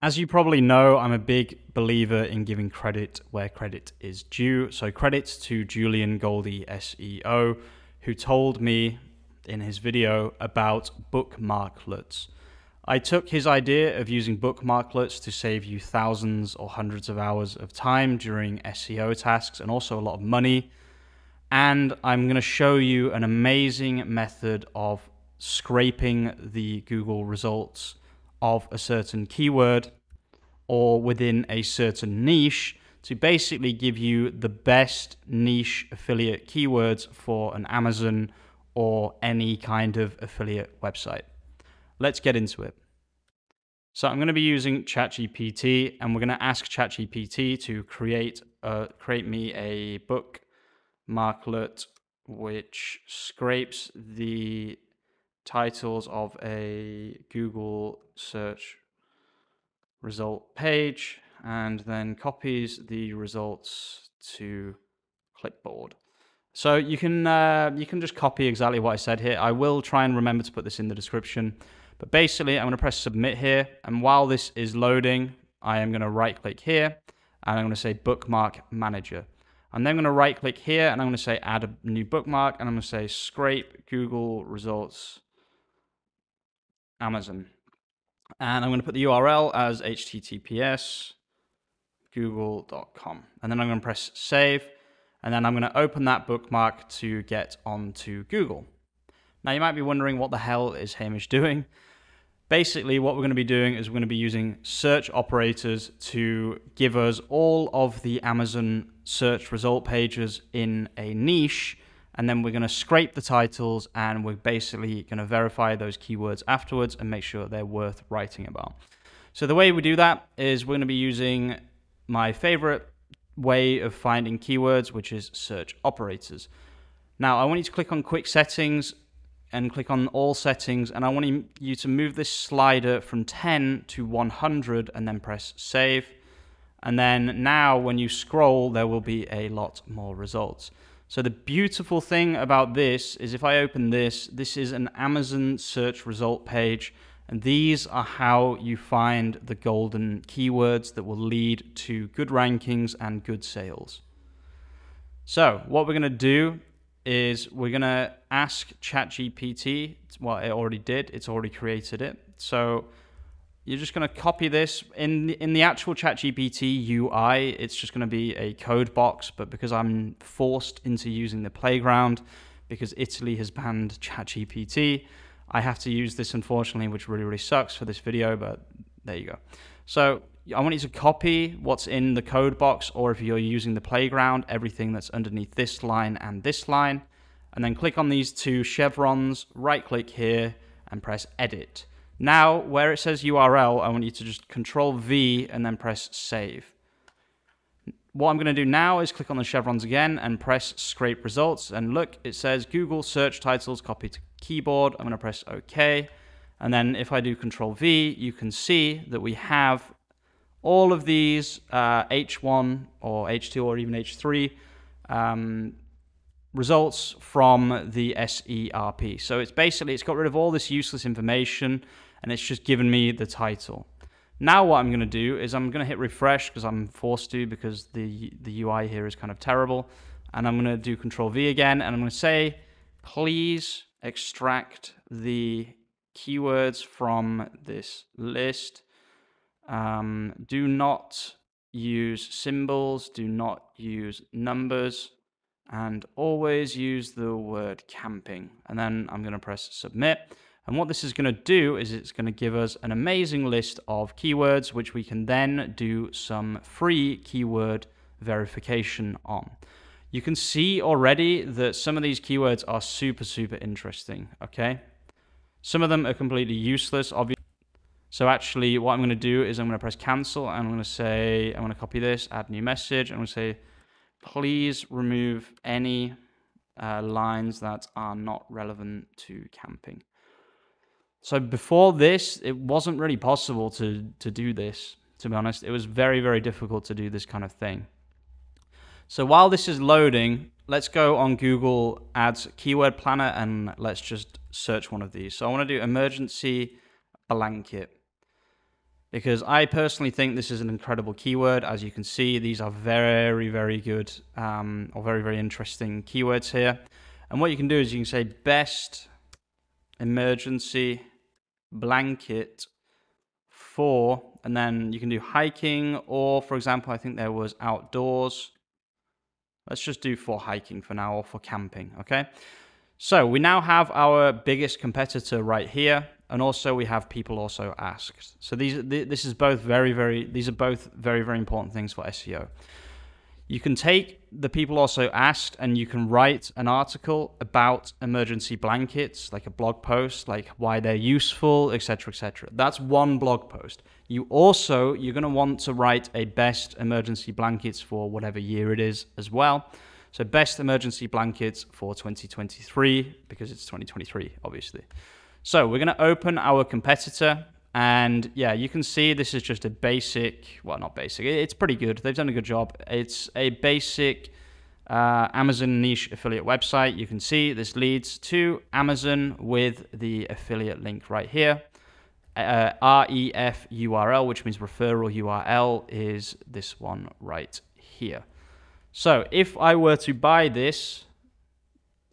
As you probably know, I'm a big believer in giving credit where credit is due. So credits to Julian Goldie, SEO, who told me in his video about bookmarklets. I took his idea of using bookmarklets to save you thousands or hundreds of hours of time during SEO tasks and also a lot of money. And I'm going to show you an amazing method of scraping the Google results of a certain keyword or within a certain niche to basically give you the best niche affiliate keywords for an Amazon or any kind of affiliate website. Let's get into it. So I'm going to be using ChatGPT, and we're going to ask ChatGPT to create me a bookmarklet which scrapes the titles of a Google search result page and then copies the results to clipboard. So you can just copy exactly what I said here. I will try and remember to put this in the description, but basically I'm going to press submit here. And while this is loading, I am going to right click here and I'm going to say bookmark manager. And then I'm going to right click here and I'm going to say add a new bookmark, and I'm going to say scrape Google results Amazon. And I'm going to put the URL as https://google.com. And then I'm going to press save. And then I'm going to open that bookmark to get onto Google. Now you might be wondering, what the hell is Hamish doing? Basically what we're going to be doing is we're going to be using search operators to give us all of the Amazon search result pages in a niche. And then we're going to scrape the titles, and we're basically going to verify those keywords afterwards and make sure they're worth writing about. So the way we do that is we're going to be using my favorite way of finding keywords, which is search operators. Now I want you to click on quick settings and click on all settings, and I want you to move this slider from 10 to 100 and then press save. And then now when you scroll, there will be a lot more results. So the beautiful thing about this is if I open this, this is an Amazon search result page, and these are how you find the golden keywords that will lead to good rankings and good sales. So what we're going to do is we're going to ask ChatGPT, well, it already did, it's already created it. So you're just going to copy this. In the actual ChatGPT UI, it's just going to be a code box, but because I'm forced into using the playground because Italy has banned ChatGPT, I have to use this, unfortunately, which really, really sucks for this video, but there you go. So I want you to copy what's in the code box, or if you're using the playground, everything that's underneath this line, and then click on these two chevrons, right click here and press edit. Now, where it says URL, I want you to just Control V and then press save. What I'm going to do now is click on the chevrons again and press scrape results. And look, it says Google search titles, copy to keyboard. I'm going to press OK. And then if I do Control V, you can see that we have all of these H1 or H2 or even H3 results from the SERP. So it's basically, it's got rid of all this useless information, and it's just given me the title. Now what I'm going to do is I'm going to hit refresh because I'm forced to, because the UI here is kind of terrible. And I'm going to do Control V again, and I'm going to say, please extract the keywords from this list. Do not use symbols, do not use numbers, and always use the word camping. And then I'm going to press submit. And what this is going to do is it's going to give us an amazing list of keywords, which we can then do some free keyword verification on. You can see already that some of these keywords are super, super interesting. Okay. Some of them are completely useless, obviously. So actually what I'm going to do is I'm going to press cancel, and I'm going to say, I'm going to copy this, add new message. I'm going to say, please remove any lines that are not relevant to camping. So before this, it wasn't really possible to do this, to be honest. It was very, very difficult to do this kind of thing. So while this is loading, let's go on Google Ads Keyword Planner and let's just search one of these. So I want to do emergency blanket. because I personally think this is an incredible keyword. As you can see, these are very, very good or very, very interesting keywords here. And what you can do is you can say best emergency blanket for, and then you can do hiking, or for example, I think there was outdoors. Let's just do for hiking for now, or for camping, okay? So we now have our biggest competitor right here, and also we have people also asked. So this is both these are both very, very important things for SEO. You can take the people also asked and you can write an article about emergency blankets, like a blog post, like why they're useful, etc., etc. That's one blog post. You're going to want to write a best emergency blankets for whatever year it is as well. So best emergency blankets for 2023, because it's 2023, obviously. So we're going to open our competitor. And yeah, you can see this is just a basic, well, not basic, it's pretty good. They've done a good job. It's a basic Amazon niche affiliate website. You can see this leads to Amazon with the affiliate link right here. REF URL, which means referral URL, is this one right here. So if I were to buy this,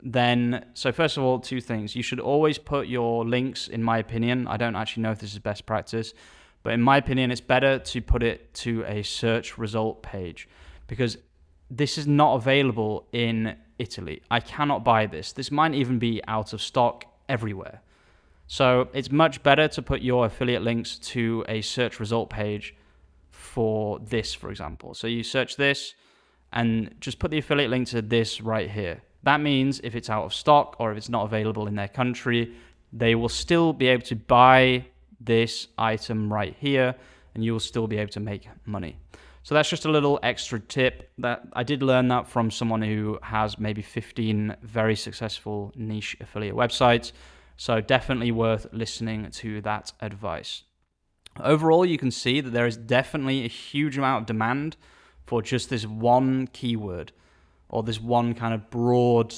then, so first of all, two things. You should always put your links, in my opinion. I don't actually know if this is best practice, but in my opinion, it's better to put it to a search result page, because this is not available in Italy. I cannot buy this. This might even be out of stock everywhere. So it's much better to put your affiliate links to a search result page for this, for example. So you search this and just put the affiliate link to this right here. That means if it's out of stock or if it's not available in their country, they will still be able to buy this item right here, and you will still be able to make money. So that's just a little extra tip that I did learn that from someone who has maybe 15 very successful niche affiliate websites. So definitely worth listening to that advice. Overall, you can see that there is definitely a huge amount of demand for just this one keyword, or this one kind of broad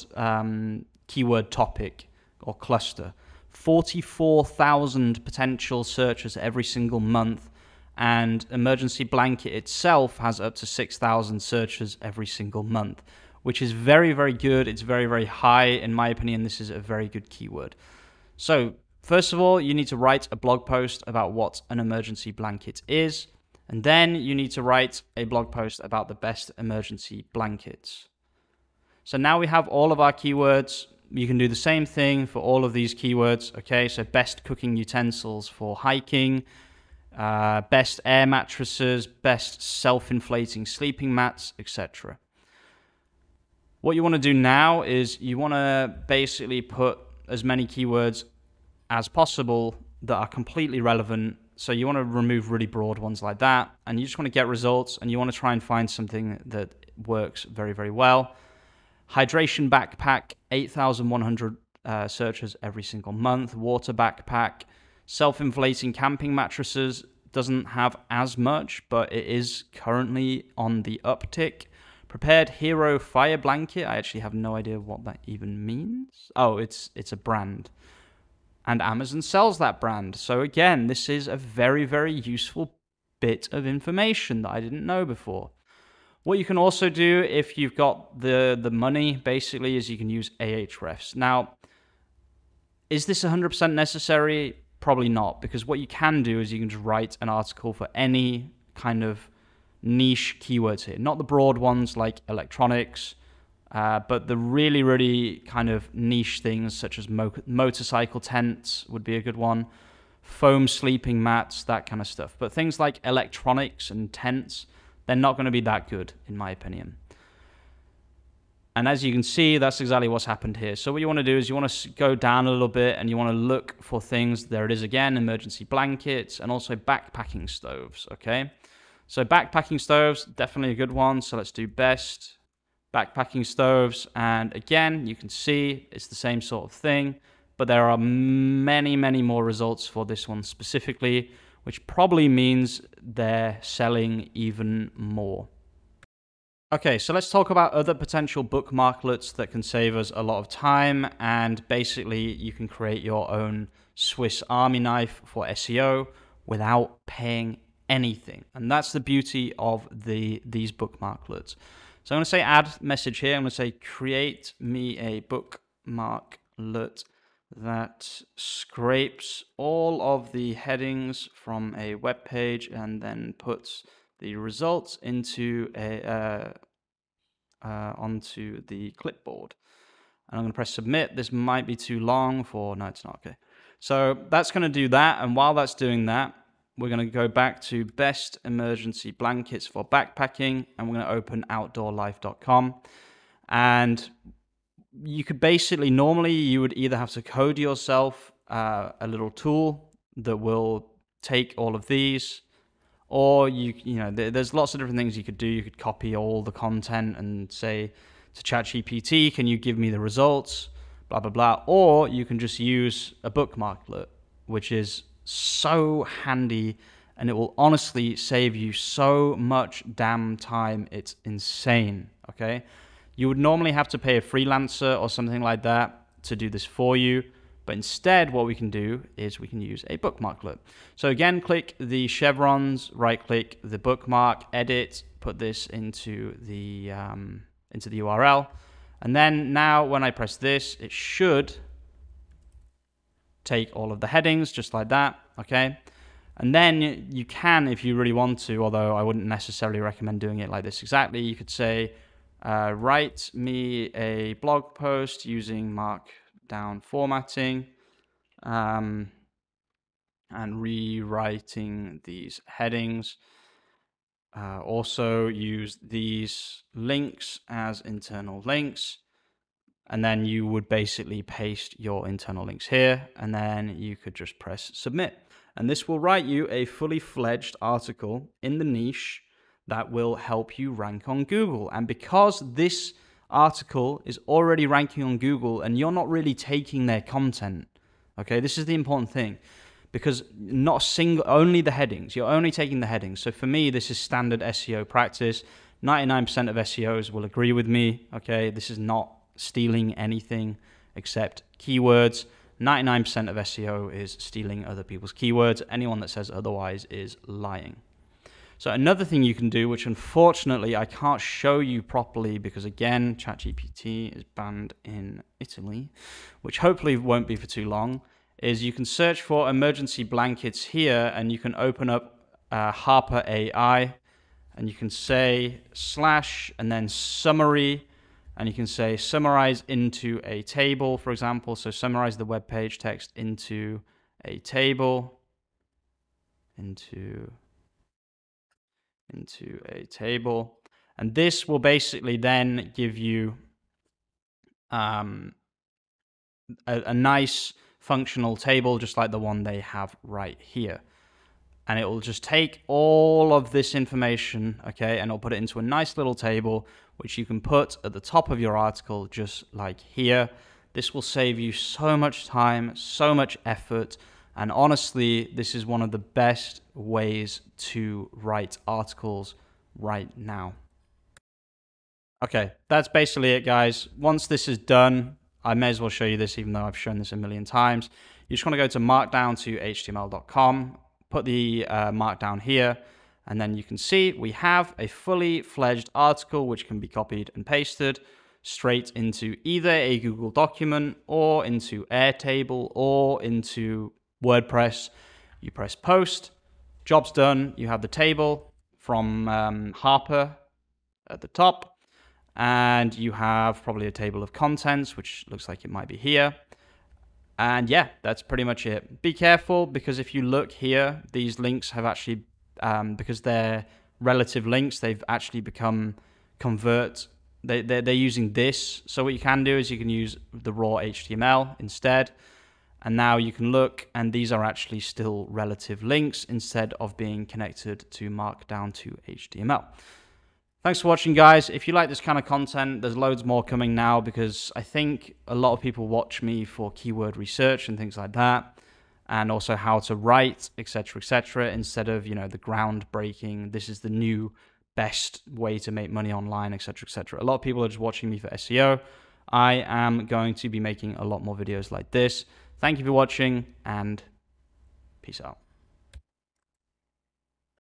keyword topic or cluster. 44,000 potential searches every single month, and emergency blanket itself has up to 6,000 searches every single month, which is very, very good. It's very, very high. In my opinion, this is a very good keyword. So first of all, you need to write a blog post about what an emergency blanket is, and then you need to write a blog post about the best emergency blankets. So now we have all of our keywords. You can do the same thing for all of these keywords, okay? So best cooking utensils for hiking, best air mattresses, best self-inflating sleeping mats, etc. What you want to do now is you want to basically put as many keywords as possible that are completely relevant. So you want to remove really broad ones like that, and you just want to get results, and you want to try and find something that works very, very well. Hydration backpack, 8,100 searches every single month. Water backpack, self-inflating camping mattresses doesn't have as much, but it is currently on the uptick. Prepared Hero Fire Blanket. I actually have no idea what that even means. Oh, it's a brand. And Amazon sells that brand. So again, this is a very, very useful bit of information that I didn't know before. What you can also do if you've got the money, basically, is you can use Ahrefs. Now, is this 100% necessary? Probably not, because what you can do is you can just write an article for any kind of niche keywords here. Not the broad ones like electronics, but the really, really kind of niche things such as motorcycle tents would be a good one, foam sleeping mats, that kind of stuff. But things like electronics and tents, they're not going to be that good, in my opinion. And as you can see, that's exactly what's happened here. So what you want to do is you want to go down a little bit and you want to look for things. There it is again, emergency blankets and also backpacking stoves, okay? So backpacking stoves, definitely a good one. So let's do best backpacking stoves, and again, you can see it's the same sort of thing, but there are many, many more results for this one specifically, which probably means they're selling even more. Okay, so let's talk about other potential bookmarklets that can save us a lot of time, and basically you can create your own Swiss Army knife for SEO without paying anything. And that's the beauty of these bookmarklets. So I'm going to say add message here. I'm going to say create me a bookmarklet that scrapes all of the headings from a web page and then puts the results into onto the clipboard. And I'm going to press submit. This might be too long for, no, it's not, okay. So that's going to do that. And while that's doing that, we're going to go back to best emergency blankets for backpacking. And we're going to open outdoorlife.com. And you could basically, normally you would either have to code yourself a little tool that will take all of these, or you know, there's lots of different things you could do. You could copy all the content and say to ChatGPT, can you give me the results, blah, blah, blah. Or you can just use a bookmarklet, which is so handy, and it will honestly save you so much damn time. It's insane, okay? You would normally have to pay a freelancer or something like that to do this for you. But instead, what we can do is we can use a bookmarklet. So again, click the chevrons, right-click the bookmark, edit, put this into the URL. And then now when I press this, it should take all of the headings just like that, okay? And then you can, if you really want to, although I wouldn't necessarily recommend doing it like this exactly, you could say, write me a blog post using markdown formatting and rewriting these headings. Also use these links as internal links. And then you would basically paste your internal links here, and then you could just press submit. And this will write you a fully fledged article in the niche that will help you rank on Google. And because this article is already ranking on Google and you're not really taking their content, okay, this is the important thing, because not single, only the headings, you're only taking the headings. So for me, this is standard SEO practice. 99% of SEOs will agree with me, okay? This is not stealing anything except keywords. 99% of SEO is stealing other people's keywords. Anyone that says otherwise is lying. So another thing you can do, which unfortunately I can't show you properly because again, ChatGPT is banned in Italy, which hopefully won't be for too long, is you can search for emergency blankets here, and you can open up Harper AI, and you can say slash and then summary, and you can say summarize into a table, for example. So summarize the web page text into a table, into a table. And this will basically then give you a nice functional table, just like the one they have right here. And it will just take all of this information, okay, and it'll put it into a nice little table, which you can put at the top of your article, just like here. This will save you so much time, so much effort. And honestly, this is one of the best ways to write articles right now. Okay, that's basically it, guys. Once this is done, I may as well show you this, even though I've shown this a million times. You just want to go to markdown to html.com, put the markdown here, and then you can see we have a fully fledged article which can be copied and pasted straight into either a Google document or into Airtable or into WordPress. You press post, job's done. You have the table from Harper at the top, and you have probably a table of contents, which looks like it might be here. And yeah, that's pretty much it. Be careful, because if you look here, these links have actually, because they're relative links, they've actually become convert. They're using this. So what you can do is you can use the raw HTML instead. And now you can look, and these are actually still relative links instead of being connected to markdown to HTML. Thanks for watching, guys. If you like this kind of content, there's loads more coming now, because I think a lot of people watch me for keyword research and things like that, and also how to write, etc., etc., instead of, you know, the groundbreaking, this is the new best way to make money online, etc., etc. A lot of people are just watching me for SEO. I am going to be making a lot more videos like this. Thank you for watching, and peace out.